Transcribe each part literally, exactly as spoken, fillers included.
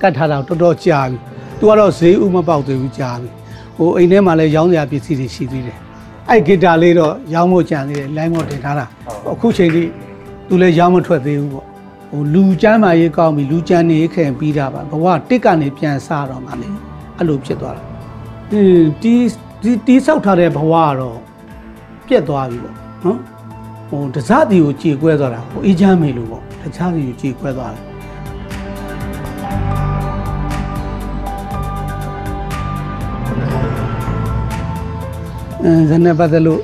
cắt thà nào tôi đo chàng, tôi đo xí u mà bảo tôi u chàng, ô anh em mà lấy giống nhà bị xì thì xì đi đấy, ai cái trả lời đó giống một chàng thì lấy một thì thà là, khu chế đi, tôi lấy giống một thuật thì u, ô lú chăn mà cái con bị lú chăn này cái bị ra bà, bà qua tết cái này chăn sao rồi mà này, anh lụp chết rồi, ừ, tí tí tí sau thà này bà qua rồi, chết rồi bị bỏ, hả? ओ तसादी हो ची कोई तो रहा, इज़ा में लोगों तसादी हो ची कोई तो रहा। जन्ने पता लो,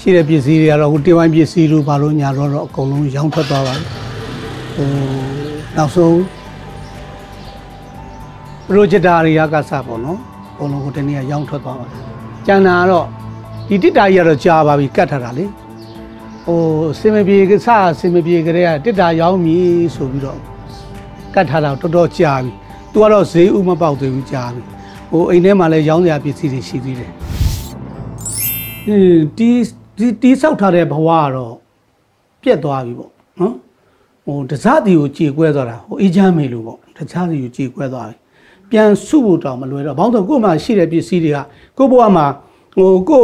सीरे पे सीरे आलो, उठे वाई पे सीरू पालो न्यारो रो कोलों जाऊँ तो आवा। ओ नासो रोज़ डारी आका सापोनो, कोलों कोटे निया जाऊँ तो आवा। चाना आलो, इटी डायर रो चावा भी कट हराले। ओ सेम भी एक साथ सेम भी एक रे ते डायाओ मी सो भी रो कट हाला तो डो चावी तू आरो से उ मा पाउ तो चावी ओ आइने मा ले याओ या पिसी रे सी दी रे ए टी टी सौक था रे भवा रो पेट तवा भी पो ह ओ तसादी को जी क्वे तवा ओ इजा में लो पो तसादी को जी क्वे तवा प्यान सु बो ताव मा लवे रो बाउ तो को मा सी रे पिसी रे को बवा मा ओ को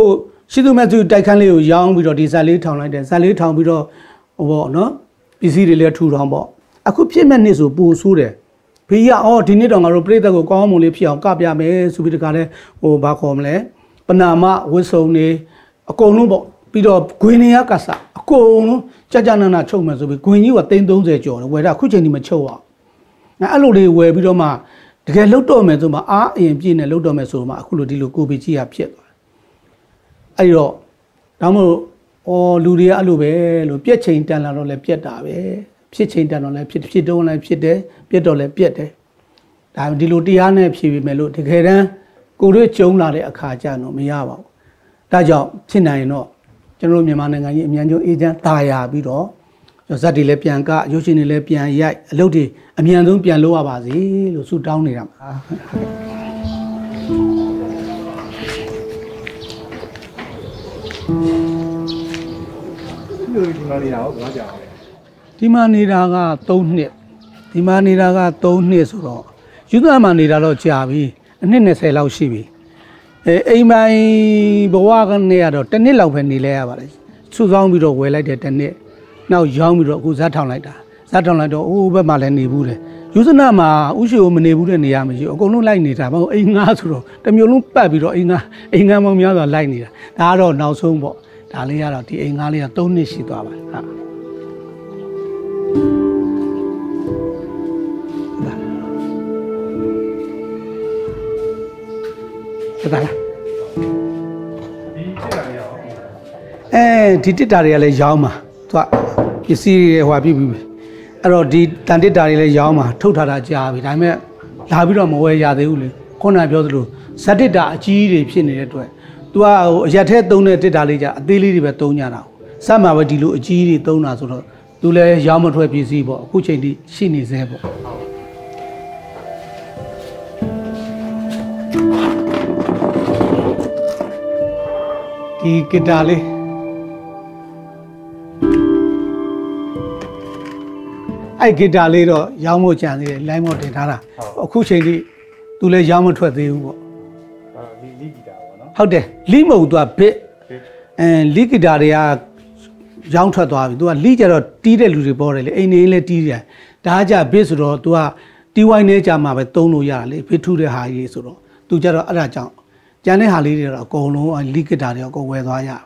ရှိသူမဲ့သူတိုက်ခန်းလေးကိုရောင်းပြီးတော့ဒီစားလေးထောင်လိုက်တယ်စားလေးထောင်ပြီးတော့ဟိုပေါ့နော်ပစ္စည်းတွေလည်းထူထောင်ပေါ့အခုဖြစ်မဲ့နေဆိုပူဆူးတယ်ဖေကြီးကအော်ဒီနေ့တော့ငါတို့ပြိတ္တကိုကောင်းမွန်လေးဖြစ်အောင်ကပြမယ်ဆိုပြီးတခါလဲဟိုဘာခေါ်မလဲပဏာမဝတ်စုံနေအကုန်လုံးပေါ့ပြီးတော့ဂွေနေရကစားအကုန်လုံးကြကြနာနာချုပ်မယ်ဆိုပြီးဂွေကြီးကတင်းသုံးဆယ်ကျော်တယ်ဝယ်တာခုချိန်ဒီမချုပ်ပါအဲ့တော့ဒါမို့ Ayo, kamu orang luar alu alu biar cinta lah orang lepiat dah be, biar cinta orang lepiat, biar doa lepiat deh, biar doa lepiat deh. Tapi di luar dia ni biar melu, dikira kurir cium lah dek kaca no, miawa. Tapi jauh cina no, cenderung memang nengai, mian jauh ini taya biro, jauh satu lepian ka, jauh sini lepian ya, lalu di mian tu pian luar bazi, lu sudah down ni ram. Di mana raga tahun ni, di mana raga tahun ni surau. Jutaan mana raga ciawi, ni neselau siwi. Eh, ini bawa kan ni ada, teni lau peni leh apa. Susah miro kue lagi teni, nau jauh miro kue zatang lagi dah, zatang lagi dah. Oh, bermalah ni bule. Jutaan mana usiu mana bule ni am je. Kau nu lain ni dah, bawa ingat surau. Tapi orang lupa miro ingat, ingat mau mian dah lain ni dah. Dah ada nau sumbo. Alia lah, ti engal lah, tahun ni situ apa? Dah, dah lah. Eh, di di dari le jauh mah, tua isi wabi bibi. Aro di tadi dari le jauh mah, thut ada jauh. Dah me, dah biru mau eh jauh dulu. Kau nak jauh dulu. Sedih dah, ciri pun ni tu. Tua jatuh tahun ni terdapat jah, dili riba tahunnya lah. Sama awak dulu ciri tahun asal tu le zaman tu pisi bo, kucing di sini sebo. Di kedali, ay kedali ro zaman macam ni, lain macam mana? Kucing di tu le zaman tu pisi bo. How deh? Lima udah be, liki dariya jauh tertua, tuah liki jero tiada luri boleh le, ini le tiada. Dah aja besuro tuah tiwai ni cama betonu ya le, betul le hari esuro. Tu jero ada jang, jangan hari le kono liki dariya kau wedoa ya.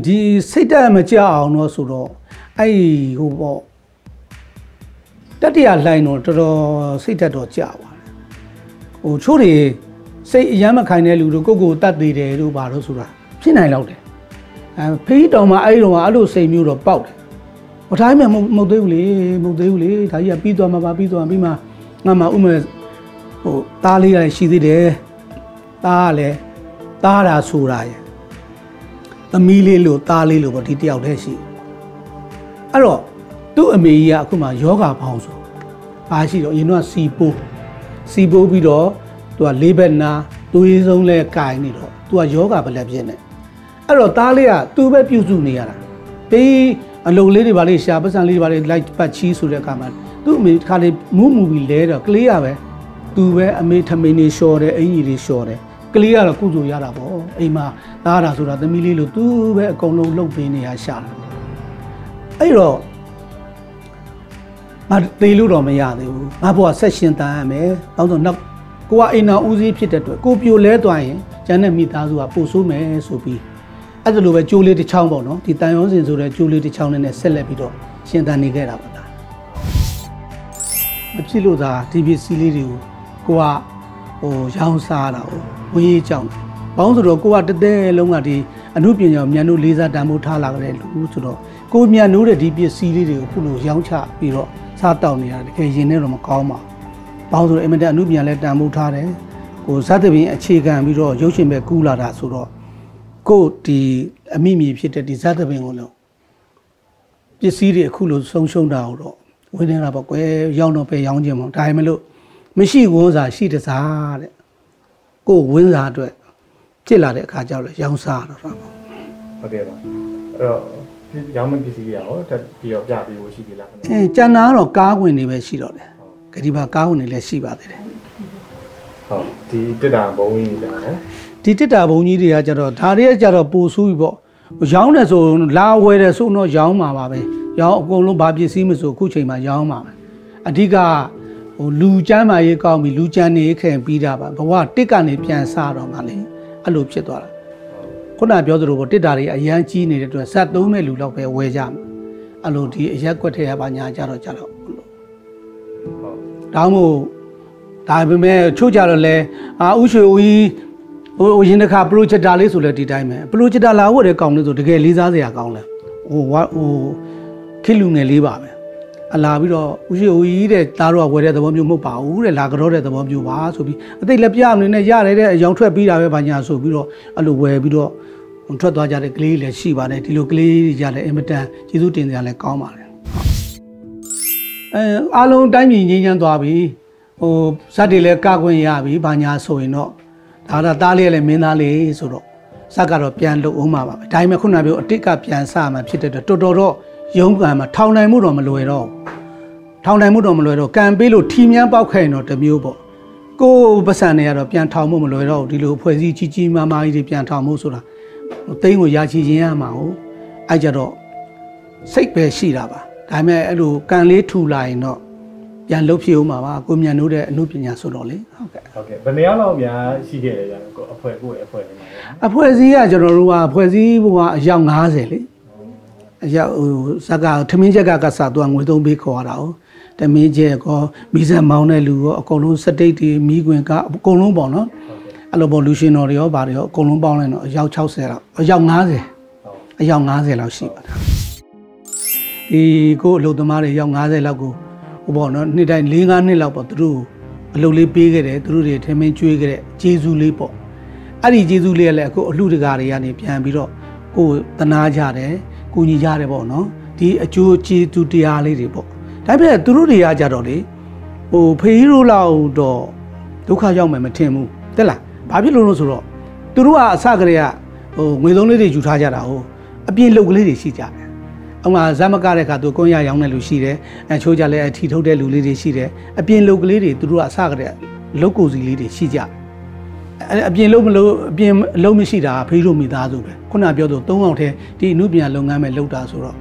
Di sejarah macam awal esuro, ay hubo. Tadi alai no jero sejarah macam awal. Oh curi. Saya macam kain elok, koko tak diri elok baru surah. Siapa elok deh? Pergi tahu mah air mah alu saya mula bau. Orang ini mau mau dewli, mau dewli. Tapi apa itu mah apa itu mah mah umur tali ada sisi deh, tali, tara surah. Tamil elok tali elok berarti dia udah sih. Alo, tu Amerika aku mah yoga pausu. Asyik lo, ini sibo, sibo biro. Tua lebenna, tu izong le kai ni lo, tua yoga berlebihan. Aro talia, tu berpiusu ni ada. Tapi, alog le di balik siapa sang le di balik lagi pachi sudah kamar. तू मेरे खाने move movie ले रहा clear है तू वे अमेट हमें ने शोर है ऐनी रे शोर है क्लियर है कुछ यार आप ओ इमा तारा सुरा तो मिली लो तू वे कौन लोग लोग भी नहीं आशाल ऐ रो मर तेलू रो में याद है वो आप वो सेशन ताया में तो नक को इना उसी पिटे तो को पियो ले तो आए चने मिता जुआ पोसू में सोपी ऐसे लोग चूल्हे टिचाऊं बोलो तितायों से जुरे चूल्हे टिचाऊं ने सेल भी दो शेंदा निगेरा बता अब सिलो था टीवी सिली हो कुआ ओ जाऊं सारा हो मुझे जाऊं पाऊं तो कुआ टेढ़े लोग आदि अनुपय जाऊं मियानु लीजा डामू था लग रहे लोग तो को मियानु रे टीवी सिली हो पुनो जाऊं चा बिरो साताओ ने यार के जिन्हें रोम कामा पाऊं तो इमेंट अनुपय ले डामू था रहे को साथ भी अच्छी काम बिरो जोशी में कूला रासुरो को टी अमी मी पिटे टी ज़्यादा बेंगोलो ये सीरियल खुलो संशोधन आओ रो उन्हें ना बको ये यानो पे यान जमाओ टाइम में लो मिशी गों जा सी टे सारे को वन जा तो चला रे काजाओ ले यान सारे रामो अबे बाप रो यान में किसी के आओ तो बियो जा बियो सी गिला ए चना रो कागू नहीं बेची रो ले करीबा कागू नहीं ले सी बात है हाँ टी टे डांग बोई डांग तीता बोनी दिया चलो धारिया चलो पोसू बो जाऊँ ना सो लाओ हुए रहे सो नो जाऊँ मावे जाऊँ को लो बाबी सी में सो कुछ ही माँ जाऊँ मावे अधिका लूचा माये काम ही लूचा ने एक है पीड़ा बा भगवान टिका ने प्यार सारा माले अलोप से द्वारा कुछ ना प्यार रोबोट डारिया यहाँ चीन ने तो सात दो में लूला पे हुए जाम अलोटी ऐसा कुछ है बांया चलो चलो तामो ताबे में छोचा ले आ उसे वही वो जिन्हें कहा प्लूच डाले सुलेटी टाइम है प्लूच डाला हुआ रे काउंट तो ठीक है लीजा से आ काउंट है वो वो खिलूंगे लीबा में अलावा भी रो उसे वो ये रे तारुआ वो रे तबाम जो मो पाऊ रे लागरो रे तबाम जो वाह सो भी अतः लप्पियाँ हमने ने यार रे याँ छोटे पीड़ा में बांझा सो भी रो अलग वो भी रो उनका तो जारे क्लीन आरा दाले ले मिनाले सुरो सागरो प्यान लो उमा बाबे टाइम में खुना भी अटिका प्यान सामा पिटे तो टोटोरो योंगा में ठाउं नहीं मुड़ो मलोए रो ठाउं नहीं मुड़ो मलोए रो कैंपे लो ठीक में बाव खाए नो तबियो बो को बसाने यारो प्यान ठाउं मो मलोए रो दिलो फौजी चीची मामा ये प्यान ठाउं मो सुरा तेंगो याची जिया माओ आजरो सिक पे शीरा बा टाइम में लो कैंले ठूलाई नो यान लोग फिर उमा वाह कुम्भ यान नूरे नूप यान सुनोले ओके ओके बने यान लोग यान सीखे यान को अपुए को अपुए अपुए जी यान जनों रुआ अपुए जी वो यान घास है ले यान सगा ठमीज़ जगा का साथ वांग तो भी खो रहा हो ठमीज़ को बीजा माउने लूँ कोनू सटे टी मी गुएं का कोनू बाना अल्लाह बोलूशी नॉरियो बारियो कोनू बाने यान चाउ से यान वो ना निराय लिंगान ने लाभ तू लोग ले पीगे रे तू रे ठे में चुए गे चीजू ले पो अरे चीजू ले ले को लूट गारे यानी प्यार बिरो को तना जा रे कुनी जा रे वो ना ती चू चीज चूटी आले रे पो तबे तू रे आ जा रो रे वो फिरो लाओ दो दुखा जाओ मैं मचे मु तेरा भाभी लोगों से रो तू रो आ सागरे या मैं दोनों रे जुटा जा रहा हूँ अभी लोग ले र अमां ज़माकारे का तो कोई आया उन्हें लूसी रे छोजा ले ठीक हो डे लूली रेसी रे अब ये लोग ले रे तुरु आसाग रे लोगों से ले रे सीजा अब ये लोग लोग अब ये लोग में सीधा फिर रोमी दाजू पे कौन आप यादो तो वहाँ उठे टी नूबियाँ लोग हैं में लोग दाजू रो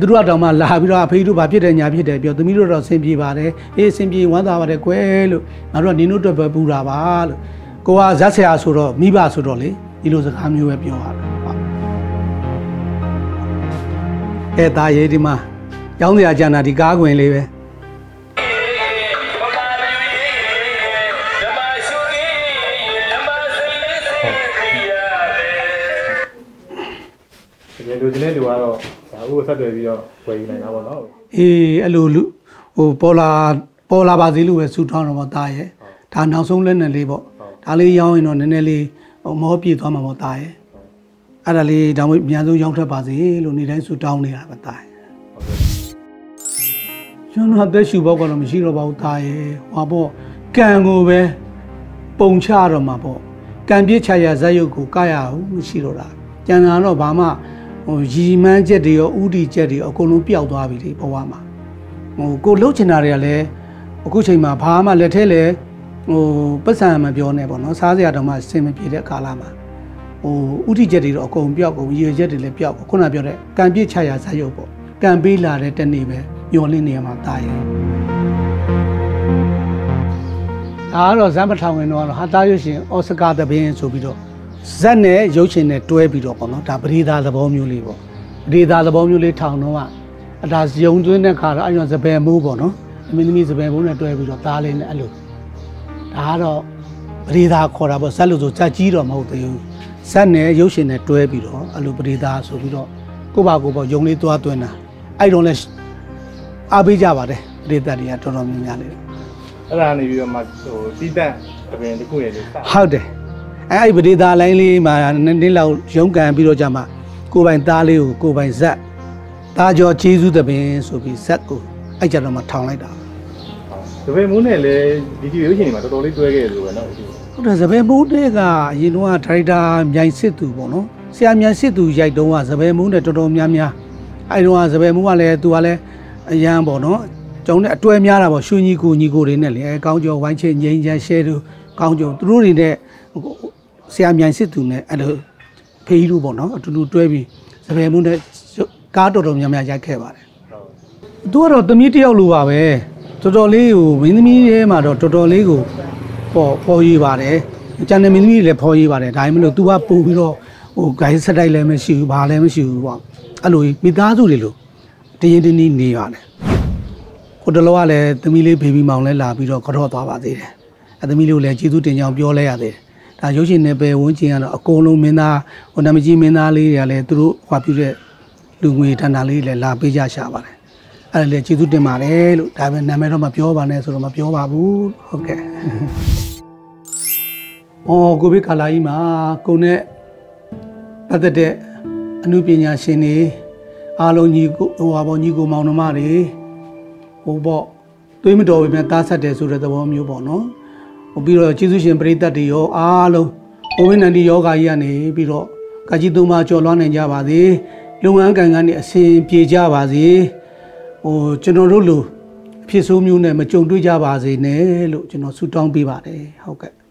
तुरु आ डमा लाभ रो आप फिर बापी रे न्याबी डे बियो तो मिलो रो सेम्बी बारे ये सेम्बी वहाँ ऐ ताये डी माँ याँ उन्हें आज ना डी कागू हैं ले वे ये लोग जिन्हें दुआरो वो सब दे दियो कोई नहीं ना बोला ये लोग वो पोला पोला बाजी लोग सुधार होता है ठाना सोंग लेने ले बो ठाले याँ इन्होंने ने ले मोहब्बी तो हम होता है अरे डाउन यादों याँ उठा बाजी ये लोग निराय सुटाऊं नहीं आ बताए जो ना देश युवा को नमस्ती रो बाउता है वापो कैंगो वे पंचा रो मापो कैंबिये छाया जायोगु काया हो नमस्ती रो रा जाना रो बामा जीमें जेडियो उड़ी जेडियो कोनु प्याउ तो आविरी बावा मा को लो चिना रहे ले कुछ ही माँ भामा लेटे ले पसंद में बियोने बनो साझे आदमा से में पीड़े काला माँ उड़ी जरी रोको बिया को ये जरी ले बिया को कुना बियोरे कांबी छाया सायो को कांबी लारे टनी में योनी नियम आता है आरो ज़माने नॉन हाथायो से औसका दबें सुबिरो जने योचने टूए बिरो बनो तापरी दाल बाउम्यूली बो री दाल बाउम्यूली ठाउनो माँ राज योंदुई ने कहा अयों ज़बे मुँह बनो मिलमी ज़बे मुँह ने टूए बिरो ताले ने अलू आरो री दाल खोरा बो सालू जो चाचीरो माउते यू सने योचने टूए बिरो अलू री दाल सुबिरो कुबा कुबा योंली तो आतुए ना आई रोले अभी जावारे री दालिया टोनो मिलाले रानी भी हमारे तो सीधा तबे ने कुएं लेता हाँ दे आई री दाल ऐली माँ ने लाउ योंग का बिरो जामा कुबा इन ताले हो कुबा इन ज़ ताज़ा चीज़ों तबे सुबह सको ऐसा तो मत ठाणे डाल तबे मुने ले बीजी वे चीनी मत तोड़ी तोड़े के लोग ना उधर तबे मुने का ये नुआ ठाणे डाल म्याई से तू बोलो से आम म्याई से तू जाए दोवा तबे मुने तो तो म्याई म्या आई दोवा तबे मुआ ले तू वाले यहाँ बोलो चौने टूए म्या रा बो शून्य को निको रहने ले काउंट जो वांचे ये ये शेरू काउंट जो तूने ले से आम म्याई से तूने अरे फेरू बोलो तू टूए भी तबे मुने काटो रोम जमें आजाक है बारे दो रोट मीटिंग आलूवा है टोटली वो मिनमी है मारो टोटली को पौड़ी बारे चने मिनमी ले पौड़ी बारे टाइम में तू आप पूरो वो कहीं से टाइम में शिव भाले में शिव वां अलूई मिताजू ले लो तेरे दिन ही नहीं आने कोटलवा ले तमिले बेबी माँले लाभी रो करो तो आवाज़ दे तमिले उल्लेख चीज़ों टेंजाम बियोले आते ताजोचीने पे वो चीज़ अकोलो मेना और नमजी मेना ले याले तुरु खापीरे लुंगी ठंडाली ले लापी जा शाबारे अरे ले चीज़ों डे मारे लु टाइम ना मेरो मप्यो बने सुरो मप्यो बाबू ओके ओ गोभी कलाई माँ कोने तब ते अनुपिया शेने आलोनी को वाबोनी को माउनो मारे वो बो तो इमें दो इमें तासा डे सुरे तब वो मियो बोनो वो बिरो चीज़ों शेंपरीता डियो आलो वो भी नली योगा या नहीं बिरो कजी तुम्हारे चौलों ने जा बादी लोग आंग आंगने ऐसे पिज़ा बाजी और चनोरोलो फिर सोमियों ने मचोंडू जा बाजी ने लो चनोर सुटांग भी बारे होगा।